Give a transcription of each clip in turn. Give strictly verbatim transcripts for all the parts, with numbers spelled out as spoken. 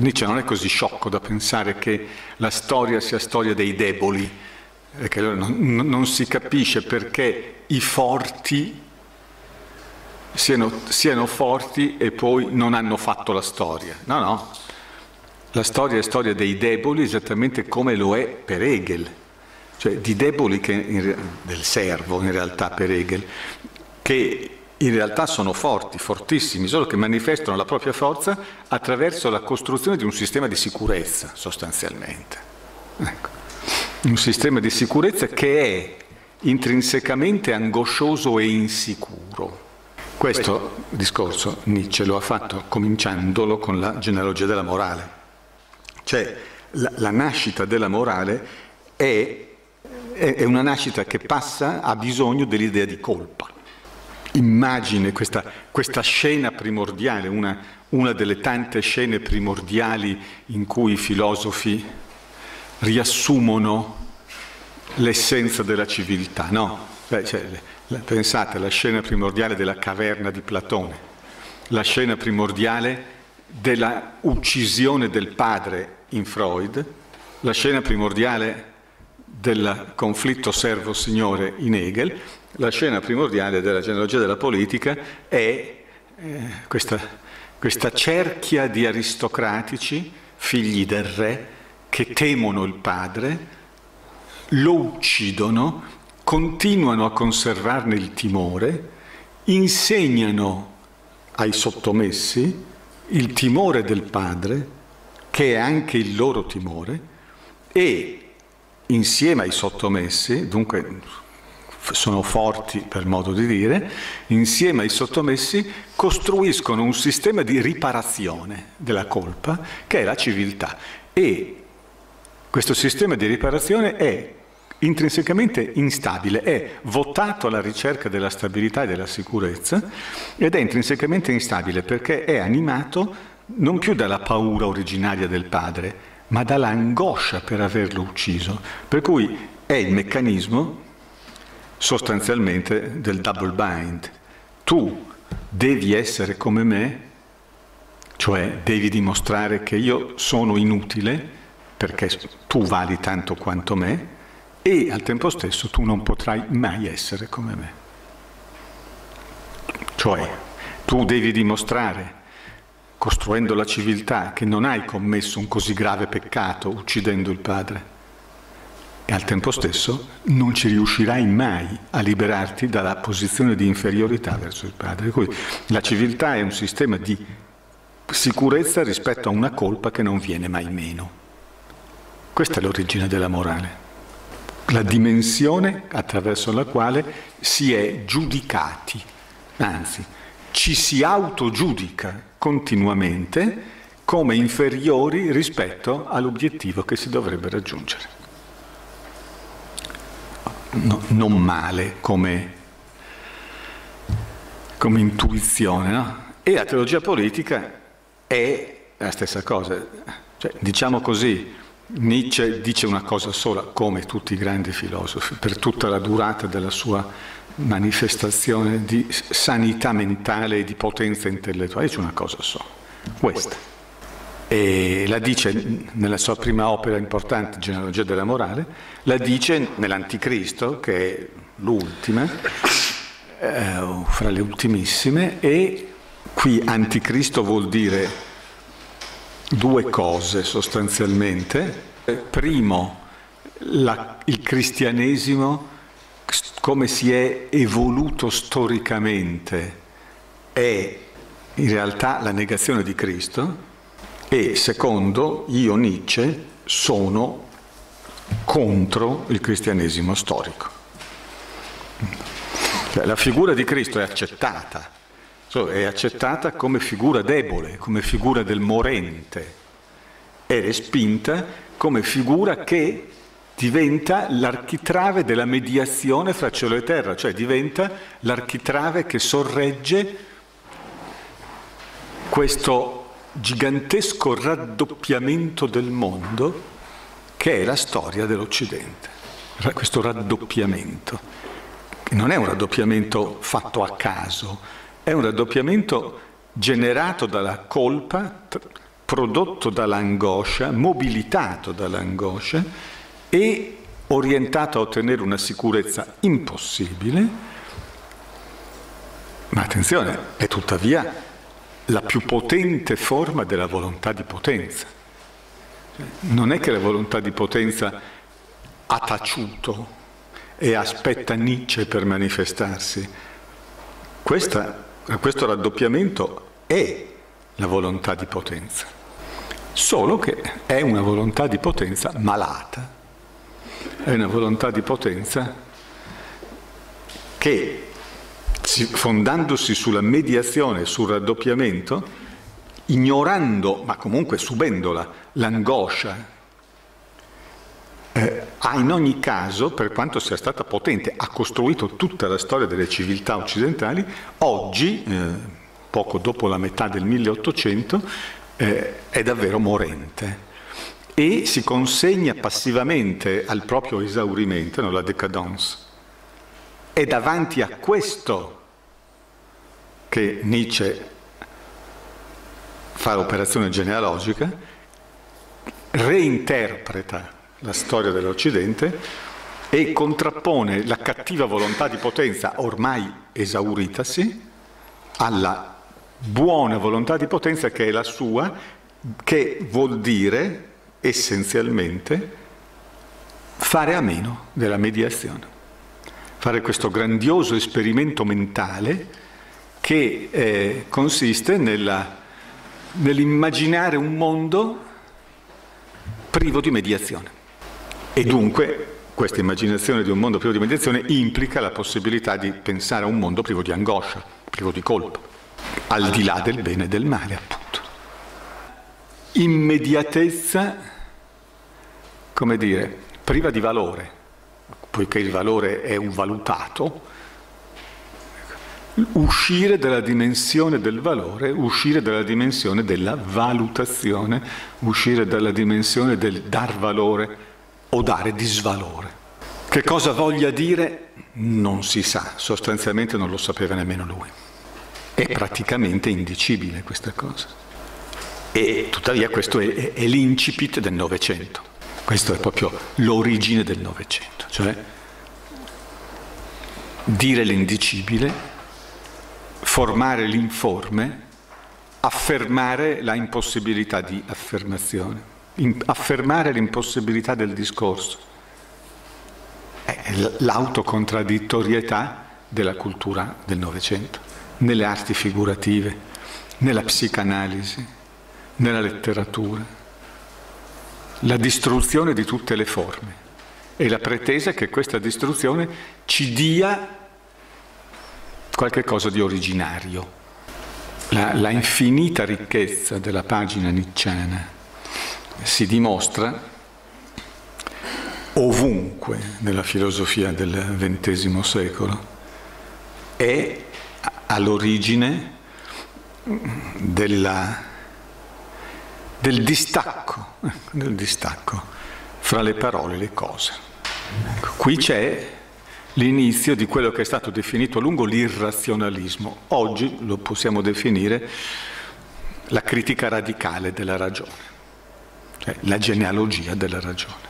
Nietzsche non è così sciocco da pensare che la storia sia storia dei deboli, perché allora non, non si capisce perché i forti siano, siano forti e poi non hanno fatto la storia. No, no, la storia è storia dei deboli esattamente come lo è per Hegel, cioè di deboli che in, del servo in realtà per Hegel, che in realtà sono forti, fortissimi, solo che manifestano la propria forza attraverso la costruzione di un sistema di sicurezza, sostanzialmente. Ecco. Un sistema di sicurezza che è intrinsecamente angoscioso e insicuro. Questo discorso Nietzsche lo ha fatto cominciandolo con la genealogia della morale. Cioè la, la nascita della morale è, è, è una nascita che passa, ha bisogno dell'idea di colpa. Immagine, questa, questa scena primordiale, una, una delle tante scene primordiali in cui i filosofi riassumono l'essenza della civiltà, no? Beh, cioè, pensate alla scena primordiale della caverna di Platone, la scena primordiale della uccisione del padre in Freud, la scena primordiale del conflitto servo-signore in Hegel. La scena primordiale della genealogia della politica è eh, questa, questa cerchia di aristocratici, figli del re, che temono il padre, lo uccidono, continuano a conservarne il timore, insegnano ai sottomessi il timore del padre, che è anche il loro timore, e insieme ai sottomessi, dunque sono forti per modo di dire, insieme ai sottomessi costruiscono un sistema di riparazione della colpa che è la civiltà, e questo sistema di riparazione è intrinsecamente instabile, è votato alla ricerca della stabilità e della sicurezza ed è intrinsecamente instabile perché è animato non più dalla paura originaria del padre ma dall'angoscia per averlo ucciso, per cui è il meccanismo sostanzialmente del double bind. Tu devi essere come me, cioè devi dimostrare che io sono inutile perché tu vali tanto quanto me, e al tempo stesso tu non potrai mai essere come me. Cioè tu devi dimostrare, costruendo la civiltà, che non hai commesso un così grave peccato uccidendo il padre. E al tempo stesso non ci riuscirai mai a liberarti dalla posizione di inferiorità verso il padre. Per cui la civiltà è un sistema di sicurezza rispetto a una colpa che non viene mai meno. Questa è l'origine della morale, la dimensione attraverso la quale si è giudicati, anzi ci si autogiudica continuamente come inferiori rispetto all'obiettivo che si dovrebbe raggiungere. No, non male come, come intuizione, no? E la teologia politica è la stessa cosa, cioè, diciamo così, Nietzsche dice una cosa sola, come tutti i grandi filosofi, per tutta la durata della sua manifestazione di sanità mentale e di potenza intellettuale, dice una cosa sola, questa, e la dice nella sua prima opera importante, Genealogia della morale, la dice nell'Anticristo, che è l'ultima, eh, fra le ultimissime, e qui Anticristo vuol dire due cose sostanzialmente. Primo, la, il cristianesimo, come si è evoluto storicamente, è in realtà la negazione di Cristo. E secondo, io Nietzsche sono contro il cristianesimo storico. La figura di Cristo è accettata, cioè è accettata come figura debole, come figura del morente, è respinta come figura che diventa l'architrave della mediazione fra cielo e terra, cioè diventa l'architrave che sorregge questo gigantesco raddoppiamento del mondo che è la storia dell'Occidente. Questo raddoppiamento non è un raddoppiamento fatto a caso, è un raddoppiamento generato dalla colpa prodotto dall'angoscia, mobilitato dall'angoscia e orientato a ottenere una sicurezza impossibile, ma attenzione, è tuttavia la più potente forma della volontà di potenza. Non è che la volontà di potenza ha taciuto e aspetta Nietzsche per manifestarsi. Questa, questo raddoppiamento è la volontà di potenza, solo che è una volontà di potenza malata, è una volontà di potenza che, fondandosi sulla mediazione, sul raddoppiamento, ignorando, ma comunque subendola, l'angoscia, eh, ha in ogni caso, per quanto sia stata potente, ha costruito tutta la storia delle civiltà occidentali. Oggi, eh, poco dopo la metà del milleottocento, eh, è davvero morente e si consegna passivamente al proprio esaurimento, no, la décadence. È davanti a questo che Nietzsche fa l'operazione genealogica, reinterpreta la storia dell'Occidente e contrappone la cattiva volontà di potenza ormai esauritasi alla buona volontà di potenza che è la sua, che vuol dire essenzialmente fare a meno della mediazione. Fare questo grandioso esperimento mentale che eh, consiste nella, nell'immaginare un mondo privo di mediazione. E dunque questa immaginazione di un mondo privo di mediazione implica la possibilità di pensare a un mondo privo di angoscia, privo di colpa, al di là del bene e del male, appunto. Immediatezza, come dire, priva di valore. Poiché il valore è un valutato, uscire dalla dimensione del valore, uscire dalla dimensione della valutazione, uscire dalla dimensione del dar valore o dare disvalore. Che cosa voglia dire? Non si sa, sostanzialmente non lo sapeva nemmeno lui. È praticamente indicibile questa cosa. E tuttavia questo è, è, è l'incipit del Novecento. Questo è proprio l'origine del Novecento, cioè dire l'indicibile, formare l'informe, affermare la impossibilità di affermazione, affermare l'impossibilità del discorso, è l'autocontradditorietà della cultura del Novecento, nelle arti figurative, nella psicanalisi, nella letteratura. La distruzione di tutte le forme e la pretesa che questa distruzione ci dia qualche cosa di originario. La, la infinita ricchezza della pagina nietzschiana si dimostra ovunque nella filosofia del ventesimo secolo, è all'origine della... del distacco, del distacco fra le parole e le cose. Qui c'è l'inizio di quello che è stato definito a lungo l'irrazionalismo. Oggi lo possiamo definire la critica radicale della ragione, cioè la genealogia della ragione,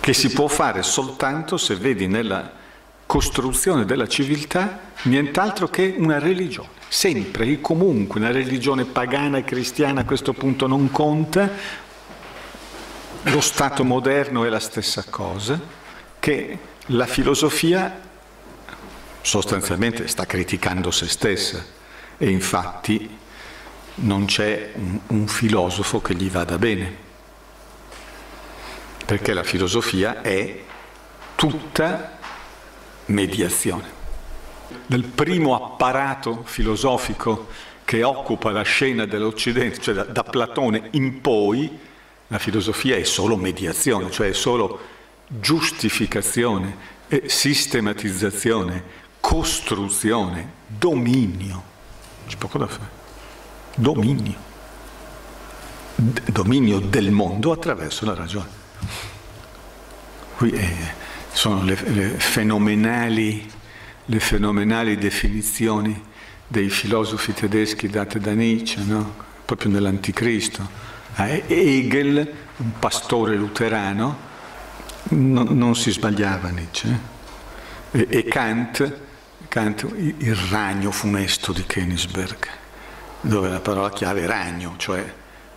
che si può fare soltanto se vedi nella costruzione della civiltà nient'altro che una religione. Sempre e comunque una religione pagana e cristiana a questo punto non conta, lo Stato moderno è la stessa cosa, che la filosofia sostanzialmente sta criticando se stessa e infatti non c'è un, un filosofo che gli vada bene, perché la filosofia è tutta mediazione. Del primo apparato filosofico che occupa la scena dell'Occidente, cioè da, da Platone in poi, la filosofia è solo mediazione, cioè è solo giustificazione, eh, sistematizzazione, costruzione, dominio. C'è poco da fare. Dominio. D- dominio del mondo attraverso la ragione. Qui eh, sono le, le fenomenali... le fenomenali definizioni dei filosofi tedeschi date da Nietzsche, no? proprio nell'Anticristo. Hegel, un pastore luterano, non, non si sbagliava Nietzsche. E, e Kant, Kant, il ragno funesto di Königsberg, dove la parola chiave è ragno, cioè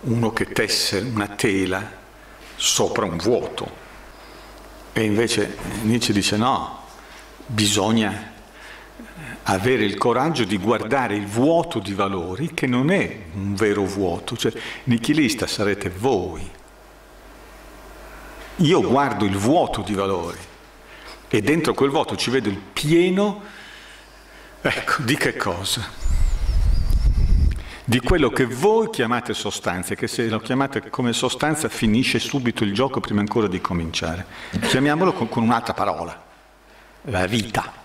uno che tesse una tela sopra un vuoto. E invece Nietzsche dice no, bisogna avere il coraggio di guardare il vuoto di valori che non è un vero vuoto, cioè nichilista sarete voi. Io guardo il vuoto di valori e dentro quel vuoto ci vedo il pieno, ecco, di che cosa? Di quello che voi chiamate sostanze, che se lo chiamate come sostanza finisce subito il gioco prima ancora di cominciare. Chiamiamolo con, con un'altra parola, la vita.